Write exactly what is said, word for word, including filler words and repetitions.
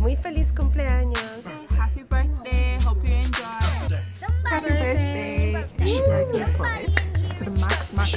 Muy feliz cumpleaños. Happy birthday. Hope you enjoy. Somebody happy birthday. Happy birthday. To the max, max,